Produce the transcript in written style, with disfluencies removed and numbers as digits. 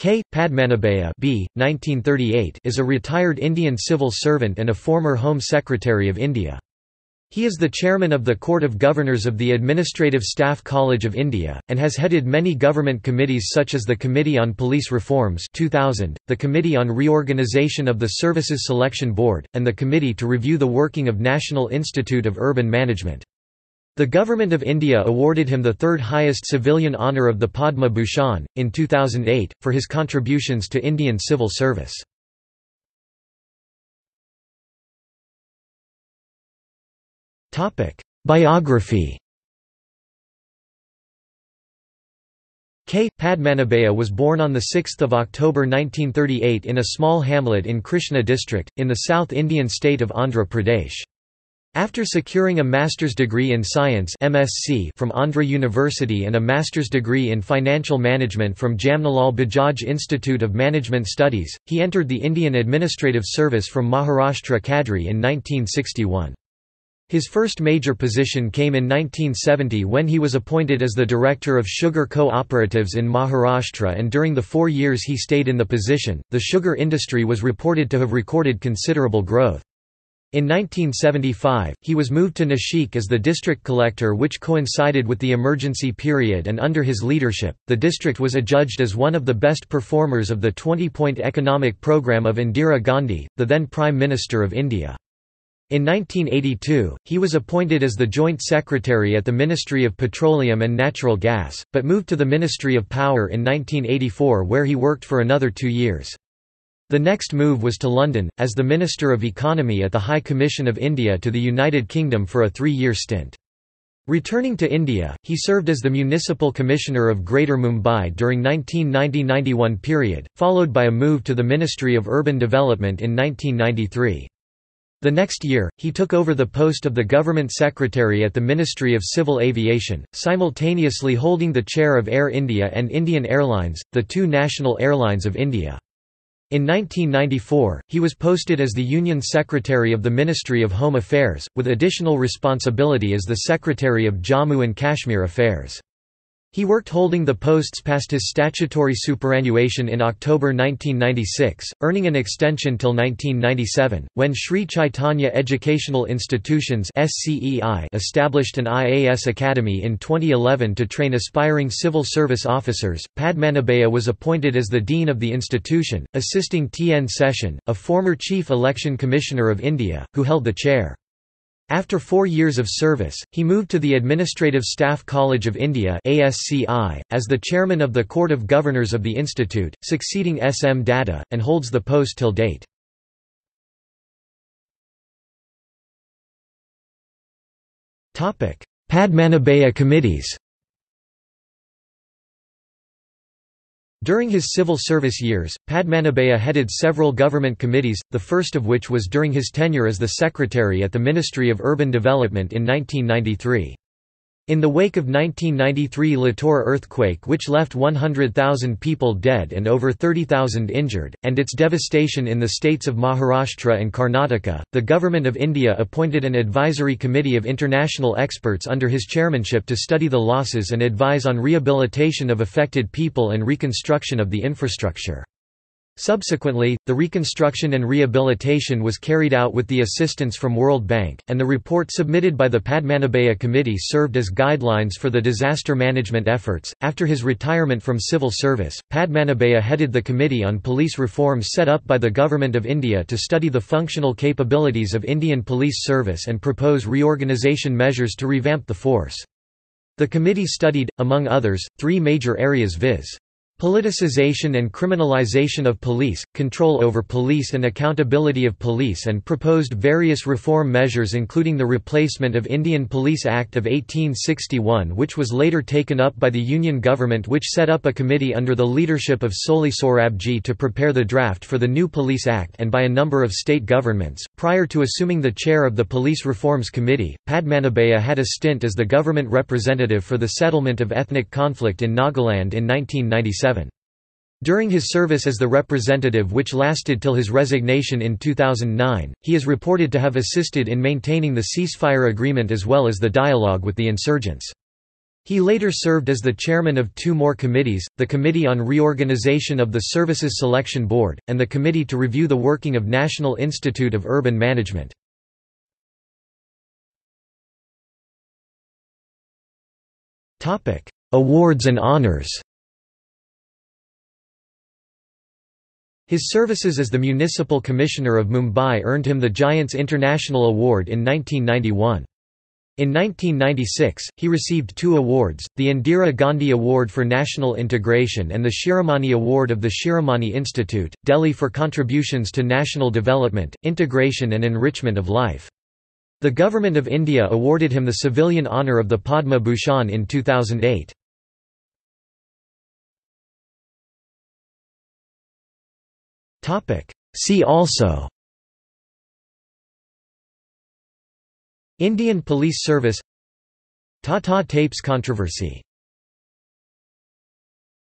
K. Padmanabhaiah B. 1938 is a retired Indian civil servant and a former Home Secretary of India. He is the chairman of the Court of Governors of the Administrative Staff College of India, and has headed many government committees such as the Committee on Police Reforms 2000, the Committee on Reorganisation of the Services Selection Board, and the Committee to Review the Working of National Institute of Urban Management. The Government of India awarded him the third highest civilian honour of the Padma Bhushan, in 2008, for his contributions to Indian civil service. Biography. K. Padmanabhaiah was born on 6 October 1938 in a small hamlet in Krishna district, in the South Indian state of Andhra Pradesh. After securing a master's degree in science (MSc) from Andhra University and a master's degree in financial management from Jamnalal Bajaj Institute of Management Studies, he entered the Indian Administrative Service from Maharashtra Cadre in 1961. His first major position came in 1970 when he was appointed as the director of sugar cooperatives in Maharashtra, and during the 4 years he stayed in the position, the sugar industry was reported to have recorded considerable growth. In 1975, he was moved to Nashik as the district collector, which coincided with the emergency period, and under his leadership, the district was adjudged as one of the best performers of the 20-point economic program of Indira Gandhi, the then Prime Minister of India. In 1982, he was appointed as the Joint Secretary at the Ministry of Petroleum and Natural Gas, but moved to the Ministry of Power in 1984, where he worked for another 2 years. The next move was to London, as the Minister of Economy at the High Commission of India to the United Kingdom for a 3-year stint. Returning to India, he served as the Municipal Commissioner of Greater Mumbai during 1990–91 period, followed by a move to the Ministry of Urban Development in 1993. The next year, he took over the post of the Government Secretary at the Ministry of Civil Aviation, simultaneously holding the chair of Air India and Indian Airlines, the two national airlines of India. In 1994, he was posted as the Union Secretary of the Ministry of Home Affairs, with additional responsibility as the Secretary of Jammu and Kashmir Affairs. He worked holding the posts past his statutory superannuation in October 1996, earning an extension till 1997, when Sri Chaitanya Educational Institutions established an IAS Academy in 2011 to train aspiring civil service officers. Padmanabhaiah was appointed as the Dean of the institution, assisting T. N. Seshan, a former Chief Election Commissioner of India, who held the chair. After 4 years of service, he moved to the Administrative Staff College of India (ASCI) as the chairman of the Court of Governors of the institute, succeeding S. M. Datta, and holds the post till date. Padmanabhaiah committees. During his civil service years, Padmanabhaiah headed several government committees, the first of which was during his tenure as the secretary at the Ministry of Urban Development in 1993. In the wake of 1993 Latur earthquake, which left 100,000 people dead and over 30,000 injured, and its devastation in the states of Maharashtra and Karnataka, the Government of India appointed an advisory committee of international experts under his chairmanship to study the losses and advise on rehabilitation of affected people and reconstruction of the infrastructure. Subsequently, the reconstruction and rehabilitation was carried out with the assistance from World Bank, and the report submitted by the Padmanabhaiah Committee served as guidelines for the disaster management efforts. After his retirement from civil service, Padmanabhaiah headed the Committee on Police Reforms set up by the Government of India to study the functional capabilities of Indian Police Service and propose reorganisation measures to revamp the force. The committee studied, among others, three major areas, viz. Politicization and criminalization of police, control over police and accountability of police, and proposed various reform measures including the replacement of Indian Police Act of 1861, which was later taken up by the Union government, which set up a committee under the leadership of Soli Sorabji to prepare the draft for the new Police Act, and by a number of state governments. Prior to assuming the chair of the Police Reforms Committee, Padmanabhaiah had a stint as the government representative for the settlement of ethnic conflict in Nagaland in 1997. During his service as the representative, which lasted till his resignation in 2009, he is reported to have assisted in maintaining the ceasefire agreement as well as the dialogue with the insurgents. He later served as the chairman of two more committees, the Committee on Reorganization of the Services Selection Board, and the Committee to Review the Working of National Institute of Urban Management. Awards and honours. His services as the Municipal Commissioner of Mumbai earned him the Giants International Award in 1991. In 1996, he received two awards, the Indira Gandhi Award for National Integration and the Shiromani Award of the Shiromani Institute, Delhi for contributions to national development, integration and enrichment of life. The Government of India awarded him the civilian honour of the Padma Bhushan in 2008. See also: Indian Police Service, Tata Tapes controversy.